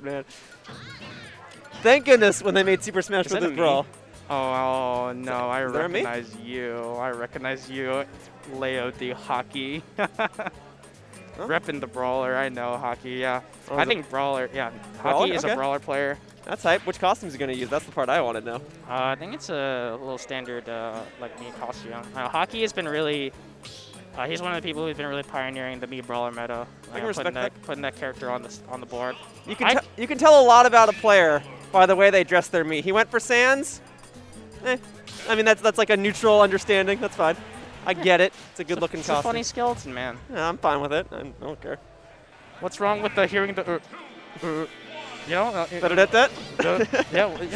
man. Thank goodness when they made Super Smash Bros. Brawl. Oh no, I recognize you. I recognize you, Leo D.Haki. Huh? Reppin' the Brawler, I know, Hockey, yeah. Oh, I think Brawler, yeah. Hockey is okay. A Brawler player. That's hype. Which costumes are you going to use? That's the part I want to know. I think it's a little standard, like, Mii costume. Hockey has been really... he's one of the people who's been really pioneering the Mii Brawler meta. I can respect that. Putting that character on the board. You can tell a lot about a player by the way they dress their Mii. He went for Sans. Eh. I mean, that's like a neutral understanding. That's fine. I get it. It's a good-looking costume. It's a funny skeleton, man. Yeah, I'm fine with it. I don't care. What's wrong with the hearing the? You know. That. Yeah, you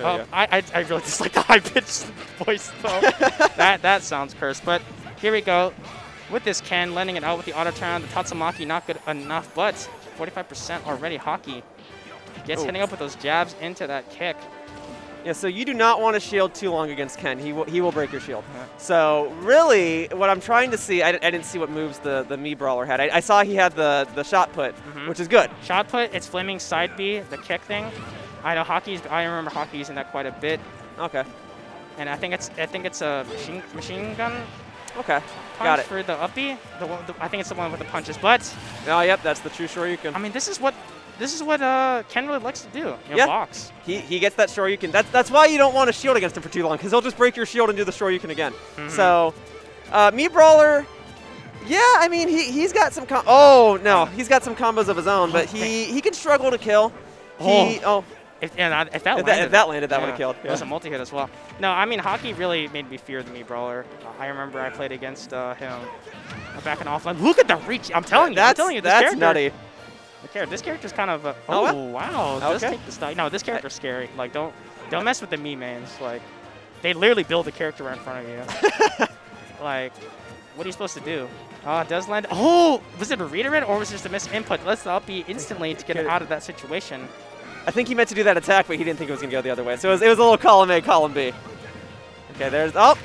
know. I really dislike the high-pitched voice though. that sounds cursed. But here we go. With this Ken, lending it out with the auto turn. The Tatsumaki not good enough, but 45% already. Hockey gets hitting up with those jabs into that kick. Yeah, so you do not want to shield too long against Ken. He will break your shield. Yeah. So really, what I'm trying to see, I didn't see what moves the Mii Brawler had. I saw he had the shot put, which is good. Shot put, it's flaming side B, the kick thing. I know Hockey's. I remember Hockey using that quite a bit. Okay. And I think it's a machine gun. Okay. Got it. For the up B, I think it's the one with the punches. But oh, yep, that's the true Shoryuken. I mean, this is what Ken really likes to do. Box. He gets that Shoryuken. That's why you don't want to shield against him for too long, because he'll just break your shield and do the Shoryuken again. So, Mii Brawler, yeah, I mean he's got some. Oh no, he's got some combos of his own, but he can struggle to kill. If that landed, that would have killed. Yeah. It was a multi hit as well. No, I mean Hockey really made me fear the Mii Brawler. I remember I played against him back in offline. Look at the reach! I'm telling you, this character. That's nutty. This character's kind of a, wow. Okay. Just take the style. No, this character's scary. Like don't mess with the Mii mains. Like they literally build the character right in front of you. Like what are you supposed to do? Oh, it does land. Oh, was it a redirect or was it just a missed input? Let's up B instantly to get it out of that situation. I think he meant to do that attack, but he didn't think it was gonna go the other way. So it was a little column A, column B. Okay, there's nope,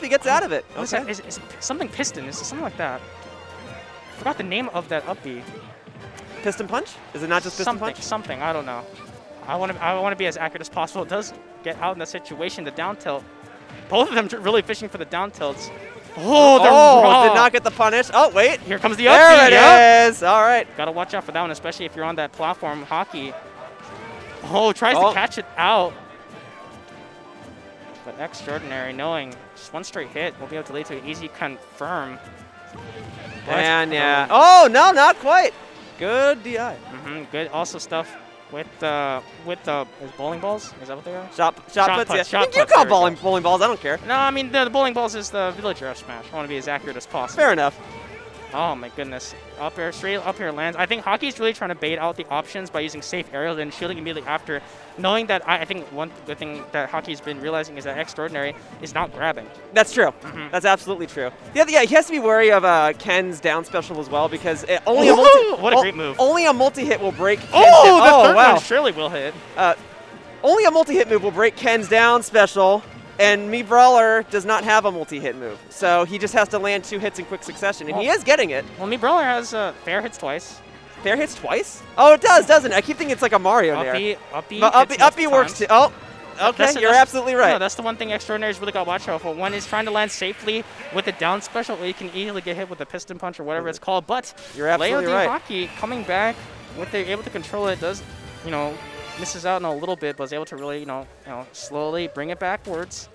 he gets out of it. Okay. Is it something piston? Is it something like that? I forgot the name of that up B. Piston punch? Is it not just piston punch? Something, I don't know. I want to be as accurate as possible. It does get out in that situation. The down tilt. Both of them really fishing for the down tilts. Oh, did not get the punish. Oh wait, here comes the up. There it is. All right. Gotta watch out for that one, especially if you're on that platform. Hockey. Oh, tries to catch it out. But exJordanary, knowing just one straight hit, will be able to lead to an easy confirm. But yeah. Oh no, not quite. Good DI. Good. Also stuff with is bowling balls. Is that what they are? Shot puts. Yeah. You call bowling balls. I don't care. No, I mean the bowling balls is the villager up smash. I want to be as accurate as possible. Fair enough. Oh my goodness. Up air, straight up air lands. I think Hockey's really trying to bait out the options by using safe aerials and shielding immediately after, knowing that I think one good thing that Hockey's been realizing is that exJordanary is not grabbing. That's true. That's absolutely true. Yeah, he has to be wary of Ken's down special as well, because only a multi-hit will break Ken's down. The third one surely will hit. Only a multi-hit move will break Ken's down special. And Mii Brawler does not have a multi-hit move, so he just has to land two hits in quick succession, and he is getting it. Well, Mii Brawler has fair hits twice. Fair hits twice? Oh, it does, doesn't it? I keep thinking it's like a Mario there. Uppy works too. Oh, okay, you're absolutely right. No, that's the one thing exJordanary's really got to watch out for. One is trying to land safely with a down special, or you can easily get hit with a piston punch or whatever it's called. But you're absolutely right. Leo D.Haki coming back, when they're able to control it, does, you know, misses out in a little bit, but was able to really, you know, slowly bring it backwards,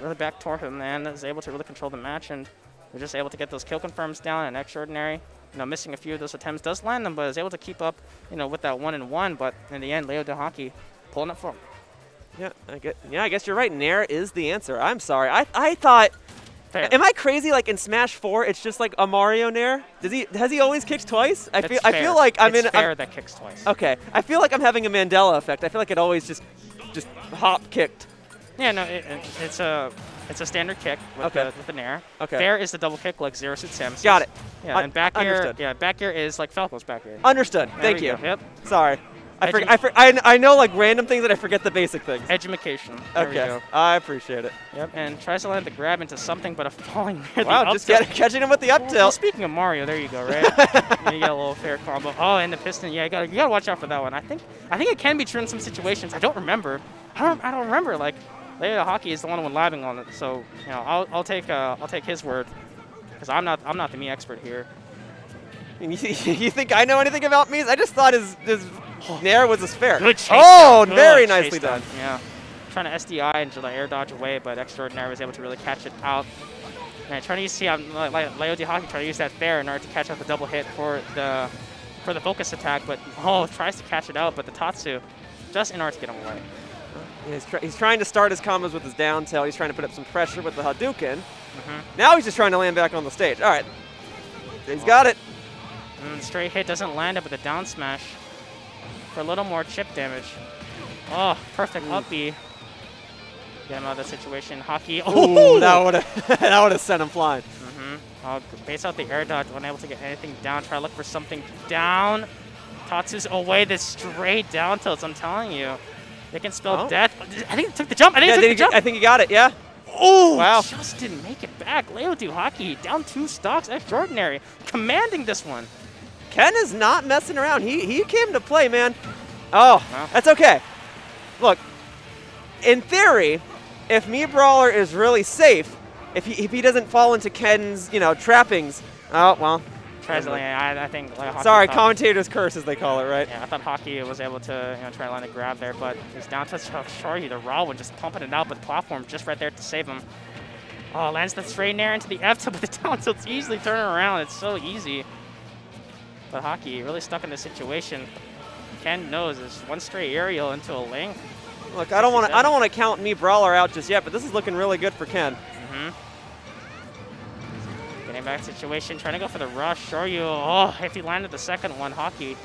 really back toward him, and is able to really control the match, and they're just able to get those kill confirms down, and exJordanary, you know, missing a few of those attempts does land them, but is able to keep up, you know, with that 1-1, but in the end, Leo D.Haki pulling up for him. Yeah, I guess you're right. Nair is the answer. I'm sorry. I thought... Fair. Am I crazy? Like in Smash 4, it's just like a Mario Nair. Has he always kicked twice? I feel like I'm in. It's fair that kicks twice. Okay, I feel like I'm having a Mandela effect. I feel like it always just hop kicked. Yeah, no, it's a standard kick with the Nair. Okay. Fair is the double kick like Zero Suit Samus. Got it. Yeah, and back air. Yeah, back air is like Falco's back air. Understood. Thank you. Yep. Sorry. I know like random things that I forget the basic things. Edumacation. Okay, I appreciate it. Yep. And tries to land the grab into something, but a falling near the up tilt. Catching him with the up tilt. Well, speaking of Mario, there you go, right? You got a little fair combo. Oh, and the piston. Yeah, you gotta watch out for that one. I think it can be true in some situations. I don't remember. I don't remember. Like, Leo D.Haki is the one labbing on it, so you know I'll take his word, because I'm not the Mii expert here. You think I know anything about Miis? I just thought his Nair was his fair. Good chase. Oh, good, very nicely done. Yeah. Trying to SDI and just air dodge away, but exJordanary was able to really catch it out. And trying to see how Leo D.Haki trying to use that fair in order to catch out the double hit for the focus attack, but oh, tries to catch it out, but the Tatsu just in order to get him away. He's trying to start his combos with his down tail. He's trying to put up some pressure with the Hadouken. Now he's just trying to land back on the stage. All right. He's got it. Straight hit doesn't land up with a down smash for a little more chip damage. Oh, perfect up B. Get him out of the situation. D.Haki. Oh, that would have sent him flying. Base out the air dodge, unable to get anything down. Try to look for something down. Tatsu's away this straight down tilts. I'm telling you. They can spell death. I think he took the jump. I think he got it, yeah. Oh, wow. Just didn't make it back. Leo D.Haki down 2 stocks. exJordanary commanding this one. Ken is not messing around. He came to play, man. Oh, wow. That's okay. Look, in theory, if Mii Brawler is really safe, if he doesn't fall into Ken's, you know, trappings, oh, well. I think sorry, commentator's curse, as they call it, right? Yeah, I thought D.Haki was able to try to land a grab there, but he's down to Shoryu, the raw one, just pumping it out, but platform just right there to save him. Oh, lands the straight nair into the F tilt, but the down tilt's easily turning around. It's so easy. But D.Haki really stuck in this situation. Ken knows it's one straight aerial into a link. Look, I don't want to count Mii Brawler out just yet, but this is looking really good for Ken. Getting back situation, trying to go for the rush. Shoryu, oh, if he landed the second one, D.Haki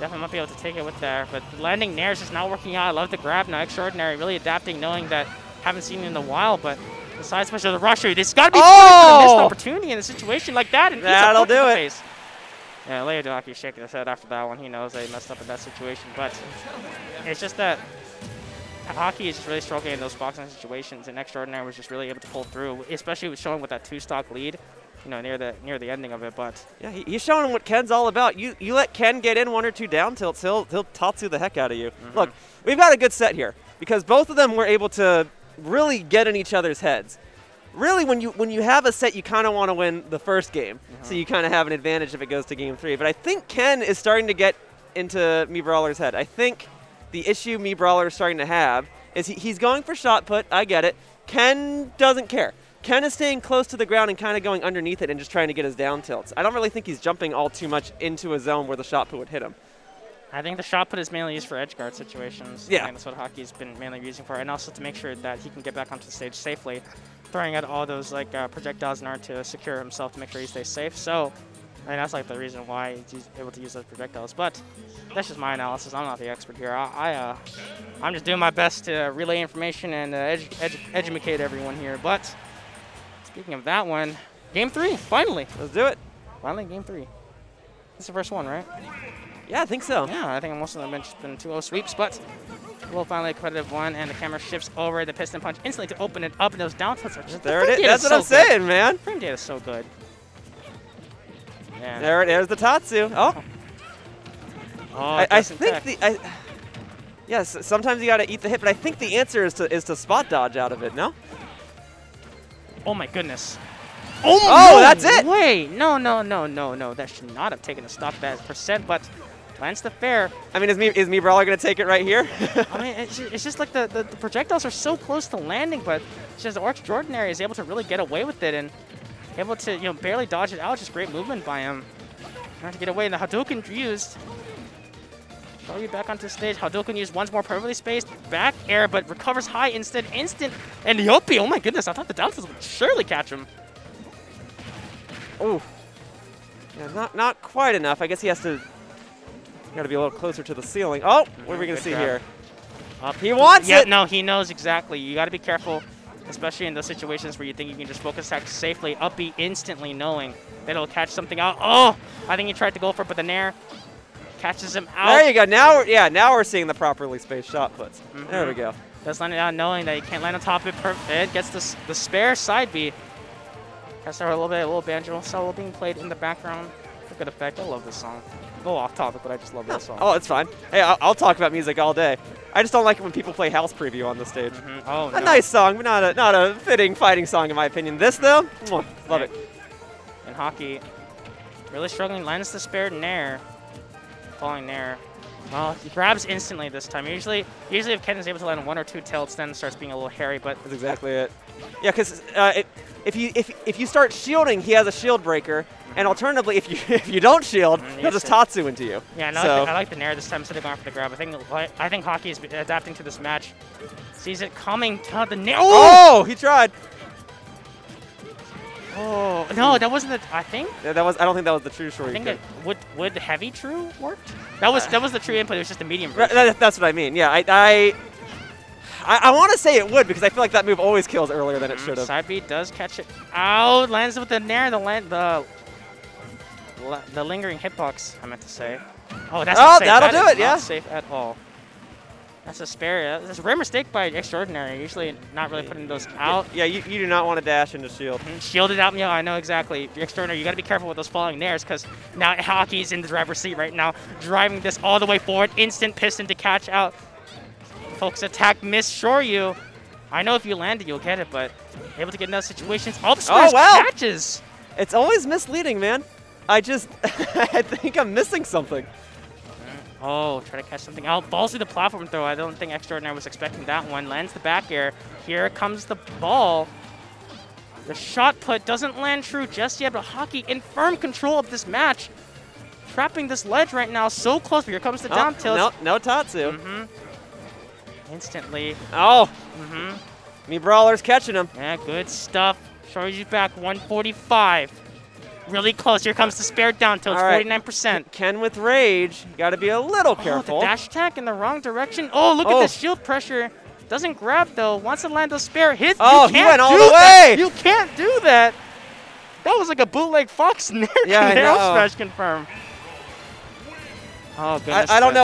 definitely might be able to take it with there. But landing nair is just not working out. I love the grab now. exJordanary really adapting, knowing that haven't seen it in a while. But the side switch of the rush, there's got to be a missed opportunity in a situation like that. And that'll do it. Face. Yeah, Leo D.Haki shaking his head after that one. He knows they messed up in that situation. But it's just that D.Haki is just really struggling in those boxing situations, and exJordanary was just really able to pull through, especially with showing with that 2-stock lead, you know, near the ending of it. But yeah, he's showing what Ken's all about. You let Ken get in 1 or 2 down tilts, he'll Tatsu the heck out of you. Look, we've got a good set here because both of them were able to really get in each other's heads. Really, when you have a set, you kind of want to win the first game, so you kind of have an advantage if it goes to game 3. But I think Ken is starting to get into Mii Brawler's head. I think the issue Mii Brawler is starting to have is he's going for shot put. I get it. Ken doesn't care. Ken is staying close to the ground and kind of going underneath it and just trying to get his down tilts. I don't really think he's jumping all too much into a zone where the shot put would hit him. I think the shot put is mainly used for edge guard situations. Yeah. And that's what Hockey's been mainly using for. And also to make sure that he can get back onto the stage safely, throwing out all those like projectiles in order to secure himself to make sure he stays safe. So I mean, that's like the reason why he's able to use those projectiles. But that's just my analysis. I'm not the expert here. I'm just doing my best to relay information and educate everyone here. But speaking of that one, game 3, finally. Let's do it. Finally, game 3. This is the first one, right? Yeah, I think so. Yeah, I think most of them have just been 2-0 sweeps, but we'll finally a competitive one, and the camera shifts over the piston punch instantly to open it up, and those down tilts are just there. It is. That's what I'm saying, man. Frame data is so good. Yeah. There it is, the Tatsu. Oh. I think the. Yes, sometimes you gotta eat the hit, but I think the answer is to spot dodge out of it. No. Oh my goodness. Oh, that's it. Wait, no. That should not have taken a stop that percent, but lands the fair. I mean, is Mii Brawler gonna take it right here? I mean, it's just like the projectiles are so close to landing, but it's just exJordanary is able to really get away with it and able to barely dodge it out. Just great movement by him. Trying to get away, and the Hadouken used. Probably back onto the stage. Hadouken used once more, perfectly spaced back air, but recovers high instead. Instant and Yopi. Oh my goodness! I thought the down tilt would surely catch him. Oh, yeah, not quite enough. I guess he has to. Got to be a little closer to the ceiling. Oh, what are we gonna see here? He wants it. No, he knows exactly. You got to be careful, especially in those situations where you think you can just focus attack safely, up B instantly knowing that it'll catch something out. Oh, I think he tried to go for it, but the Nair catches him out. There you go. Now, yeah, now we're seeing the properly spaced shot puts. Mm-hmm. There we go. Does land it out knowing that he can't land on top of it. Perfect. Gets the spare side B. That's a little bit, banjo solo being played in the background. For good effect. I love this song. A little off topic, but I just love this song. Oh, it's fine. Hey, I'll talk about music all day. I just don't like it when people play House Preview on the stage. Mm-hmm. Oh, no. A nice song, but not a fitting fighting song in my opinion. This though, mwah, love it. And Haki really struggling. Lands the spare Nair, falling Nair. Well, he grabs instantly this time. Usually if Ken is able to land one or two tilts, then it starts being a little hairy. But that's exactly it. Yeah, because if you start shielding, he has a shield breaker. And alternatively, if you don't shield, he'll just Tatsu into you. Yeah, no, so. I like the Nair this time instead of going for the grab. I think Haki is adapting to this match. Sees it coming. The Nair. Oh, he tried. Oh no, that wasn't the. I think. Yeah, that was. I don't think that was the true Shoryuken. I think that would heavy true worked. That was the true input. It was just a medium version. That's what I mean. Yeah, I want to say it would because I feel like that move always kills earlier than it should have. Side B does catch it. Ow, lands with the Nair. The lingering hitbox, I meant to say. Oh, that's not safe. That'll do it. Yeah, not safe at all. That's a spare. That's a rare mistake by exJordanary. Usually not really putting those out. Yeah, you do not want to dash into shield. Shield it out. Yeah, I know exactly. exJordanary, you got to be careful with those falling nairs because now Haki's in the driver's seat right now, driving this all the way forward. Instant piston to catch out. Folks, attack miss Shoryu. I know if you land it, you'll get it, but able to get in those situations. Oh, wow. Catches. It's always misleading, man. I think I'm missing something. Oh, try to catch something out. Balls through the platform throw. I don't think exJordanary was expecting that one. Lands the back air. Here comes the ball. The shot put doesn't land true just yet, but Haki in firm control of this match. Trapping this ledge right now so close, but here comes the down tilt. No Tatsu. Mm-hmm. Instantly. Oh. Mm-hmm. Mii Brawler's catching him. Yeah, good stuff. Shoryu's back 145. Really close. Here comes the spare down tilt. It's 49%. Ken with rage. You got to be a little careful. The dash attack in the wrong direction. Oh, look at the shield pressure. Doesn't grab though. Wants to land those spare hits. Oh, he went all the way. You can't do that. That was like a bootleg Fox Nair. Yeah, I know. Confirm. Oh goodness. I don't know.